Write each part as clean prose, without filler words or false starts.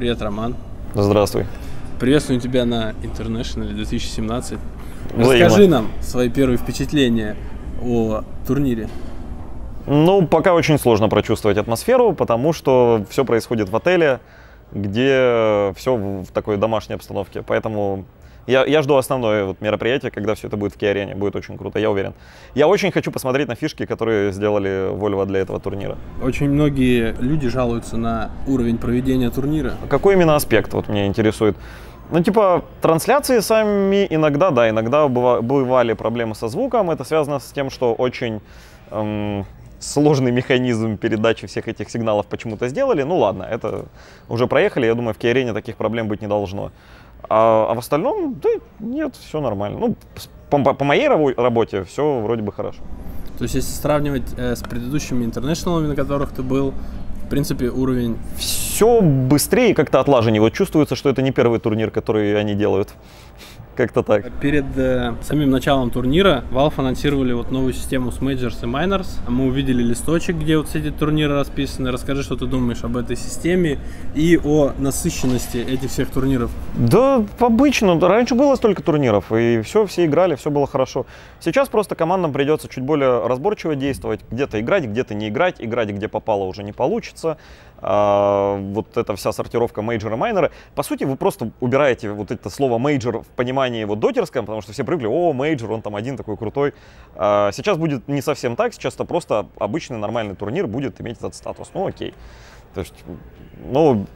Привет, Роман. Здравствуй. Приветствую тебя на International 2017. Взаимно. Расскажи нам свои первые впечатления о турнире. Ну, пока очень сложно прочувствовать атмосферу, потому что все происходит в отеле, где все в такой домашней обстановке. Поэтому я жду основное мероприятие, когда все это будет в Ки-арене. Будет очень круто, я уверен. Я очень хочу посмотреть на фишки, которые сделали Volvo для этого турнира. Очень многие люди жалуются на уровень проведения турнира. Какой именно аспект вот меня интересует? Ну, типа, трансляции сами иногда, да, иногда бывали проблемы со звуком. Это связано с тем, что очень сложный механизм передачи всех этих сигналов почему-то сделали. Ну ладно, это уже проехали. Я думаю, в Ки-арене таких проблем быть не должно. А в остальном, да нет, все нормально. Ну, по моей работе все вроде бы хорошо. То есть, если сравнивать с предыдущими интернешналами, на которых ты был, в принципе, уровень... Все быстрее как-то отлаженнее. Вот чувствуется, что это не первый турнир, который они делают. Как-то так. Перед самим началом турнира Valve анонсировали вот новую систему с Majors и Minors. Мы увидели листочек, где вот все эти турниры расписаны. Расскажи, что ты думаешь об этой системе и о насыщенности этих всех турниров. Да, обычно. Раньше было столько турниров, и все играли, все было хорошо. Сейчас просто командам придется чуть более разборчиво действовать. Где-то играть, где-то не играть. Играть, где попало, уже не получится. Вот эта вся сортировка мейджора и майнера. По сути, вы просто убираете вот это слово мейджор в понимании его дотерском, потому что все привыкли, о, мейджор, он там один такой крутой. Сейчас будет не совсем так, сейчас это просто обычный нормальный турнир будет иметь этот статус. Ну окей. То есть, ну,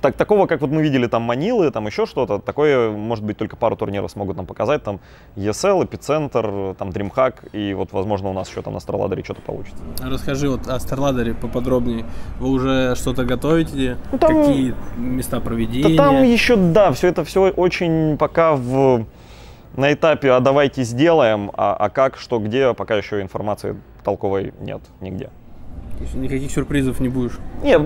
такого, как вот мы видели там Манилы, там еще что-то, такое, может быть, только пару турниров смогут нам показать. Там ESL, Epicenter, там Dreamhack, и вот, возможно, у нас еще там на StarLadder что-то получится. Расскажи вот о StarLadder поподробнее. Вы уже что-то готовите? Ну, там... Какие места проведения? Да, там еще, да, все это очень пока на этапе, а давайте сделаем, а как, что, где, пока еще информации толковой нет нигде. Никаких сюрпризов не будешь? Нет,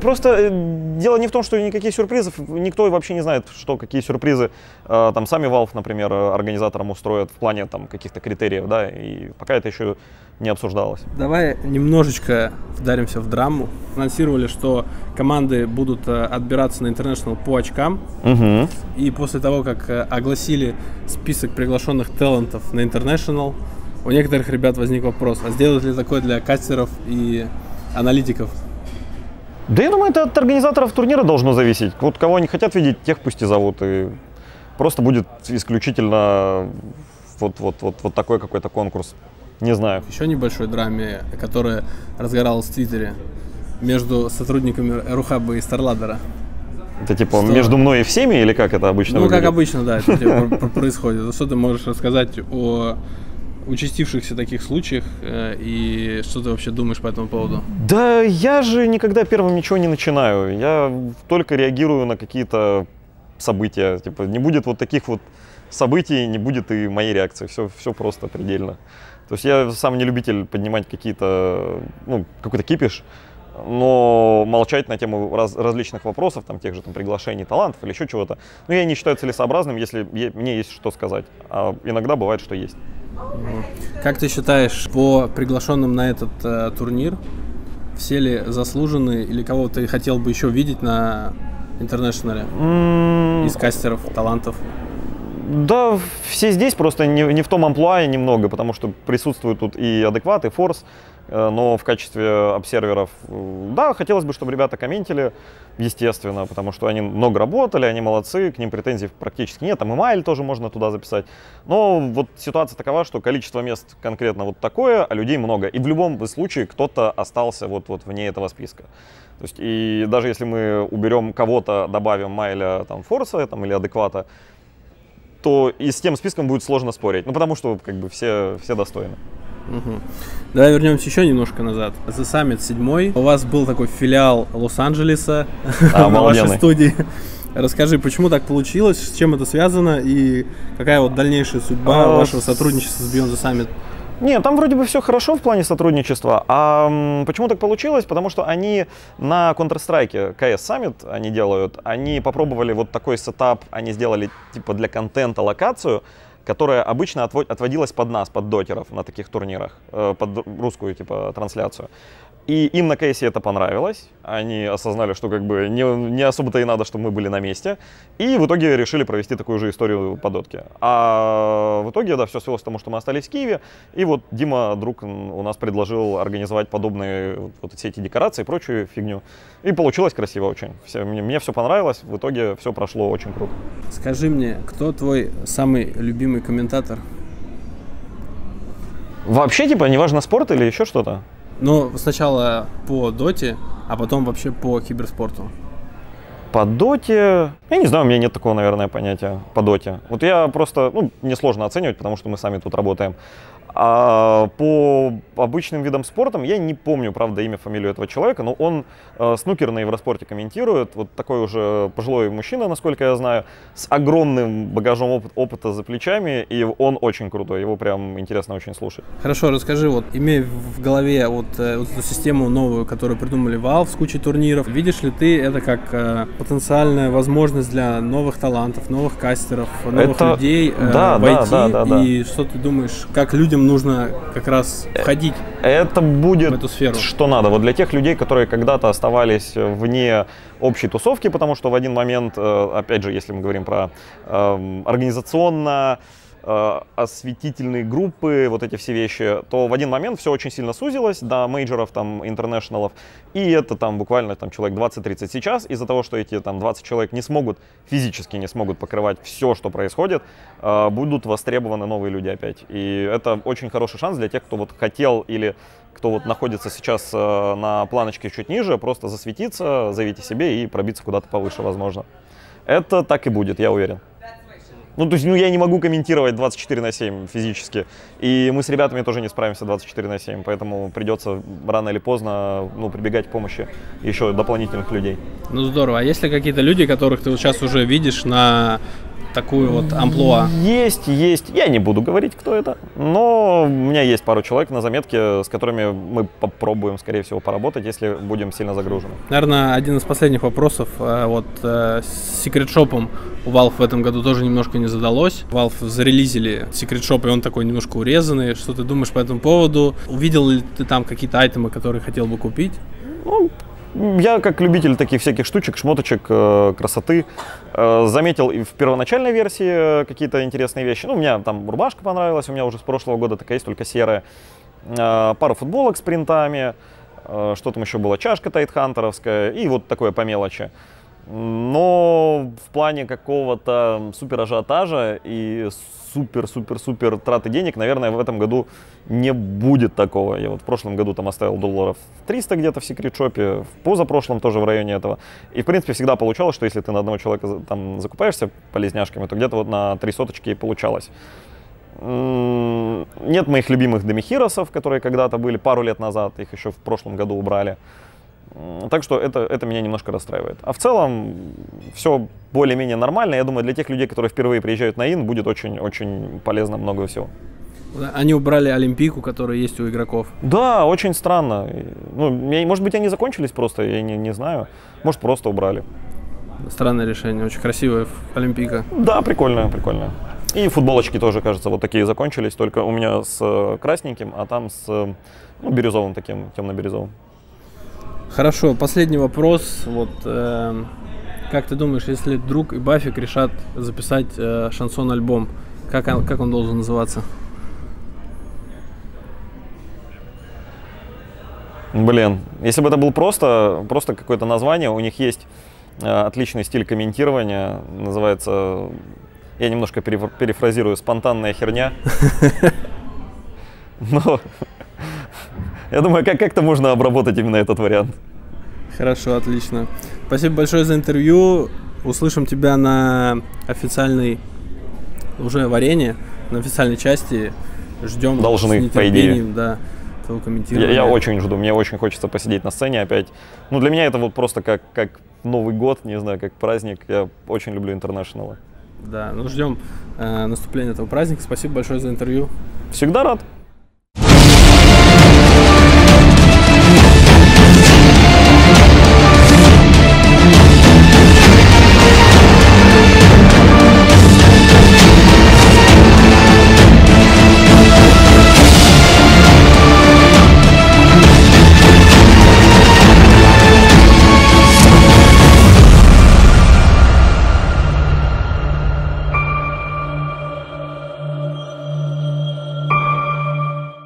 просто дело не в том, что никаких сюрпризов, никто вообще не знает, что какие сюрпризы там сами Valve, например, организаторам устроят в плане там каких-то критериев, да, и пока это еще не обсуждалось. Давай немножечко вдаримся в драму. Анонсировали, что команды будут отбираться на International по очкам, и после того, как огласили список приглашенных талантов на International, у некоторых ребят возник вопрос, а сделают ли такое для кастеров и аналитиков? Да я думаю, это от организаторов турнира должно зависеть. Вот кого они хотят видеть, тех пусть и зовут. И просто будет исключительно вот такой какой-то конкурс. Не знаю. Еще небольшой драме, которая разгоралась в Твиттере между сотрудниками Рухаба и StarLadder. Это типа что? Между мной и всеми или как это обычно выглядит? Ну, как обычно, да, это происходит. Что ты можешь рассказать о... участившихся таких случаях, и что ты вообще думаешь по этому поводу? Да я же никогда первым ничего не начинаю, я только реагирую на какие-то события, типа не будет вот таких вот событий, не будет и моей реакции, все просто предельно. То есть я сам не любитель поднимать какие-то, ну, какой-то кипиш, но молчать на тему различных вопросов, там, тех же там, приглашений, талантов или еще чего-то, ну, я не считаю целесообразным, если мне есть что сказать, а иногда бывает, что есть. Как ты считаешь, по приглашенным на этот турнир, все ли заслужены или кого ты хотел бы еще видеть на Интернешнале из кастеров, талантов? Да, все здесь, просто не в том амплуа немного, потому что присутствуют тут и адекват, и форс, но в качестве обсерверов, да, хотелось бы, чтобы ребята комментили, естественно, потому что они много работали, они молодцы, к ним претензий практически нет, там и Майль тоже можно туда записать, но вот ситуация такова, что количество мест конкретно вот такое, а людей много, и в любом случае кто-то остался вот вне этого списка. То есть, и даже если мы уберем кого-то, добавим Майля, там, форса там, или адеквата, то и с тем списком будет сложно спорить, ну потому что как бы все достойны. Угу. Давай вернемся еще немножко назад. The Summit 7. У вас был такой филиал Лос-Анджелеса на вашей студии. Расскажи, почему так получилось, с чем это связано и какая вот дальнейшая судьба вашего сотрудничества с Beyond The Summit? Нет, там вроде бы все хорошо в плане сотрудничества. А почему так получилось? Потому что они на Counter-Strike CS Summit они делают. Они попробовали вот такой сетап, они сделали типа для контента локацию, которая обычно отводилась под нас, под дотеров на таких турнирах, под русскую типа трансляцию. И им на кейсе это понравилось, они осознали, что как бы не особо-то и надо, чтобы мы были на месте, и в итоге решили провести такую же историю по дотке. А в итоге, да, все свелось к тому, что мы остались в Киеве, и вот Дима, друг, у нас предложил организовать подобные вот все эти декорации и прочую фигню, и получилось красиво очень. Мне все понравилось, в итоге все прошло очень круто. Скажи мне, кто твой самый любимый комментатор? Вообще, типа, неважно, спорт или еще что-то? Ну, сначала по доте, а потом вообще по киберспорту. По доте... Я не знаю, у меня нет такого, наверное, понятия по доте. Вот я просто... Ну, мне сложно оценивать, потому что мы сами тут работаем. А по обычным видам спорта я не помню, правда, имя, фамилию этого человека, но он снукер на Евроспорте комментирует. Вот такой уже пожилой мужчина, насколько я знаю, с огромным багажом опыта за плечами, и он очень крутой, его прям интересно очень слушать. Хорошо, расскажи, вот имея в голове вот эту систему новую, которую придумали Valve с кучей турниров, видишь ли ты это как потенциальная возможность для новых талантов, новых кастеров, новых людей войти? Да. И что ты думаешь, как людям нужно как раз входить в эту сферу? Что надо. Вот для тех людей, которые когда-то оставались вне общей тусовки, потому что в один момент, опять же, если мы говорим про организационно осветительные группы, вот эти все вещи, то в один момент все очень сильно сузилось до мейджоров, там, интернешналов, и это там буквально там человек 20-30 сейчас, из-за того, что эти там 20 человек не смогут, физически не смогут покрывать все, что происходит, будут востребованы новые люди опять. И это очень хороший шанс для тех, кто вот хотел или кто вот находится сейчас на планочке чуть ниже, просто засветиться, заявить о себе и пробиться куда-то повыше, возможно. Это так и будет, я уверен. Ну, то есть, ну, я не могу комментировать 24/7 физически, и мы с ребятами тоже не справимся 24/7, поэтому придется рано или поздно, ну, прибегать к помощи еще дополнительных людей. Ну, здорово. А есть ли какие-то люди, которых ты вот сейчас уже видишь на такую вот амплуа? Есть. Я не буду говорить, кто это, но у меня есть пару человек на заметке, с которыми мы попробуем, скорее всего, поработать, если будем сильно загружены. Наверное, один из последних вопросов. Вот с Secret Shop'ом у Valve в этом году тоже немножко не задалось. Valve зарелизили Secret Shop, и он такой немножко урезанный. Что ты думаешь по этому поводу? Увидел ли ты там какие-то айтемы, которые хотел бы купить? Ну, я, как любитель таких всяких штучек, шмоточек, красоты, заметил и в первоначальной версии какие-то интересные вещи. Ну, у меня там рубашка понравилась, у меня уже с прошлого года такая есть, только серая. Пару футболок с принтами, что там еще было, чашка тайтхантеровская и вот такое по мелочи. Но в плане какого-то супер ажиотажа и супер траты денег, наверное, в этом году не будет такого. Я вот в прошлом году там оставил долларов 300 где-то в Secret Shop'е, в позапрошлом тоже в районе этого. И, в принципе, всегда получалось, что если ты на одного человека там закупаешься полезняшками, то где-то вот на 3 соточки и получалось. Нет моих любимых домихиросов, которые когда-то были пару лет назад, их еще в прошлом году убрали. Так что это меня немножко расстраивает. А в целом все более-менее нормально. Я думаю, для тех людей, которые впервые приезжают на ИН, будет очень-очень полезно много всего. Они убрали Олимпийку, которая есть у игроков. Да, очень странно. Ну, может быть, они закончились просто, я не знаю. Может, просто убрали. Странное решение. Очень красивая Олимпийка. Да, прикольная. И футболочки тоже, кажется, вот такие закончились. Только у меня с красненьким, а там с бирюзовым таким, темно-бирюзовым. Хорошо, последний вопрос. Вот как ты думаешь, если Друг и Бафик решат записать шансон-альбом, как он должен называться? Блин, если бы это было просто какое-то название, у них есть отличный стиль комментирования, называется, я немножко перефразирую, спонтанная херня. Но я думаю, как-то можно обработать именно этот вариант. Хорошо, отлично. Спасибо большое за интервью. Услышим тебя на официальной уже варенье, на официальной части. Ждем. Должны, по идее. Да, твоего комментирования. Я очень жду, мне очень хочется посидеть на сцене опять. Ну, для меня это вот просто как Новый год, не знаю, как праздник. Я очень люблю International. Да, ну ждем наступления этого праздника. Спасибо большое за интервью. Всегда рад.